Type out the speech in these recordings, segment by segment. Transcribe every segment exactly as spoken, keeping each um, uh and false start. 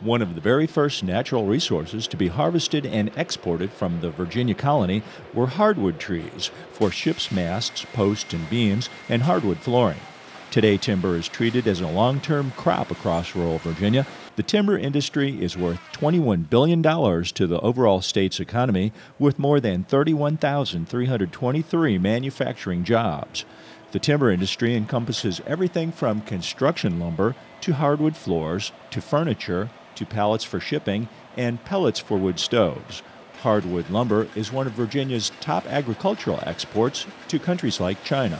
one of the very first natural resources to be harvested and exported from the Virginia colony were hardwood trees for ships' masts, posts and beams, and hardwood flooring. Today, timber is treated as a long-term crop across rural Virginia. The timber industry is worth twenty-one billion dollars to the overall state's economy, with more than thirty-one thousand three hundred twenty-three manufacturing jobs. The timber industry encompasses everything from construction lumber to hardwood floors to furniture to pallets for shipping and pellets for wood stoves. Hardwood lumber is one of Virginia's top agricultural exports to countries like China.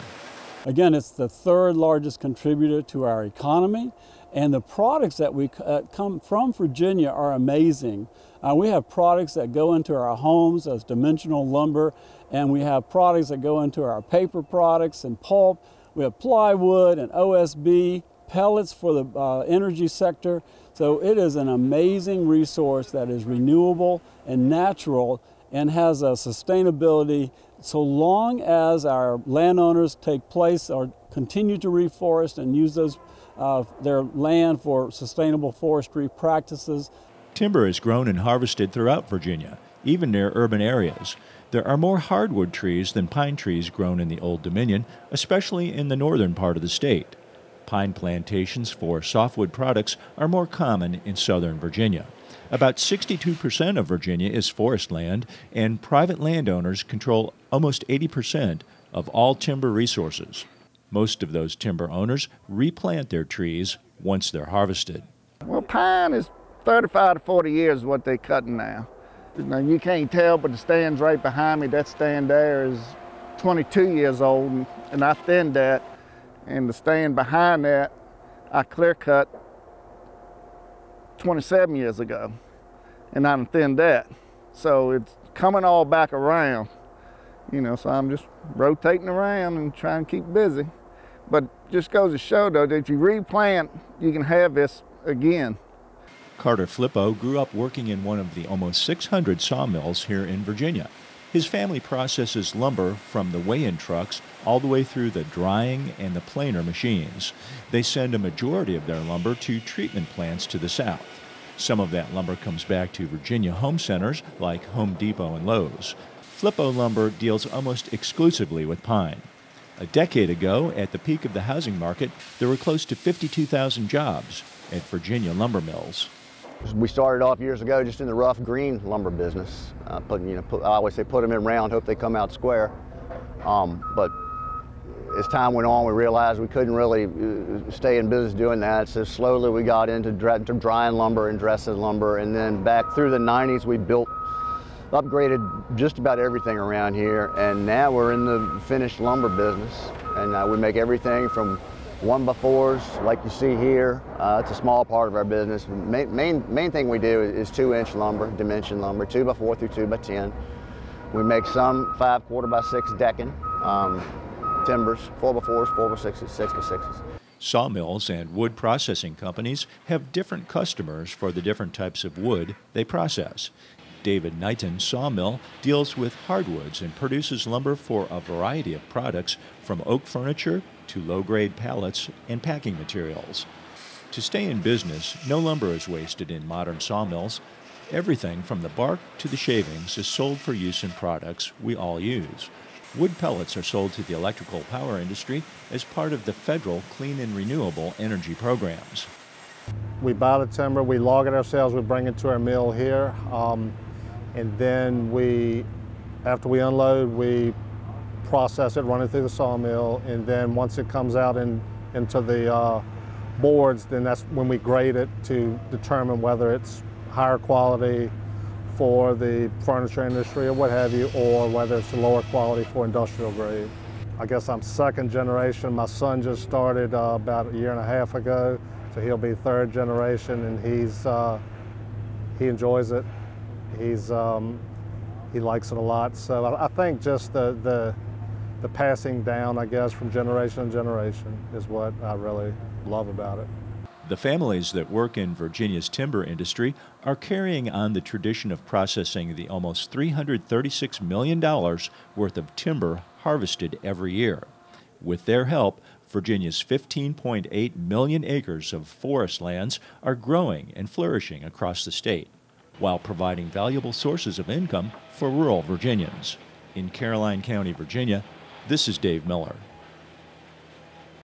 Again, it's the third largest contributor to our economy, and the products that we uh, come from Virginia are amazing. Uh, we have products that go into our homes as dimensional lumber, and we have products that go into our paper products and pulp. We have plywood and O S B, pellets for the uh, energy sector. So it is an amazing resource that is renewable and natural and has a sustainability so long as our landowners take place or continue to reforest and use those, uh, their land for sustainable forestry practices. Timber is grown and harvested throughout Virginia, even near urban areas. There are more hardwood trees than pine trees grown in the Old Dominion, especially in the northern part of the state. Pine plantations for softwood products are more common in southern Virginia. About sixty-two percent of Virginia is forest land, and private landowners control almost eighty percent of all timber resources. Most of those timber owners replant their trees once they're harvested. Well, pine is thirty-five to forty years what they're cutting now. Now, you can't tell, but the stand's right behind me. That stand there is twenty-two years old, and I thinned that. And the stand behind that, I clear cut twenty-seven years ago, and I thinned that. So it's coming all back around, you know, so I'm just rotating around and trying to keep busy. But just goes to show, though, that if you replant, you can have this again. Carter Flippo grew up working in one of the almost six hundred sawmills here in Virginia. His family processes lumber from the weigh-in trucks all the way through the drying and the planer machines. They send a majority of their lumber to treatment plants to the south. Some of that lumber comes back to Virginia home centers like Home Depot and Lowe's. Flippo Lumber deals almost exclusively with pine. A decade ago, at the peak of the housing market, there were close to fifty-two thousand jobs at Virginia lumber mills. We started off years ago just in the rough green lumber business. Uh, put, you know, put, I always say put them in round, hope they come out square. Um, but as time went on, we realized we couldn't really stay in business doing that. So slowly we got into drying lumber and dressing lumber. And then back through the nineties, we built, upgraded just about everything around here. And now we're in the finished lumber business. And uh, we make everything from one by fours, like you see here. Uh, it's a small part of our business. Main, main, main thing we do is two-inch lumber, dimension lumber, two by four through two by ten. We make some five quarter by six decking, um, timbers, four by fours, four by sixes, six by sixes. Sawmills and wood processing companies have different customers for the different types of wood they process. David Knighton's sawmill deals with hardwoods and produces lumber for a variety of products, from oak furniture to low-grade pallets and packing materials. To stay in business, no lumber is wasted in modern sawmills. Everything from the bark to the shavings is sold for use in products we all use. Wood pellets are sold to the electrical power industry as part of the federal Clean and Renewable Energy programs. We buy the timber, we log it ourselves, we bring it to our mill here, um, and then we, after we unload, we process it, run it through the sawmill, and then once it comes out in, into the uh, boards, then that's when we grade it to determine whether it's higher quality for the furniture industry or what have you, or whether it's a lower quality for industrial grade. I guess I'm second generation. My son just started uh, about a year and a half ago, so he'll be third generation, and he's uh, he enjoys it. He's um, he likes it a lot. So I, I think just the the The passing down, I guess, from generation to generation is what I really love about it. The families that work in Virginia's timber industry are carrying on the tradition of processing the almost three hundred thirty-six million dollars worth of timber harvested every year. With their help, Virginia's fifteen point eight million acres of forest lands are growing and flourishing across the state, while providing valuable sources of income for rural Virginians. In Caroline County, Virginia, this is Dave Miller.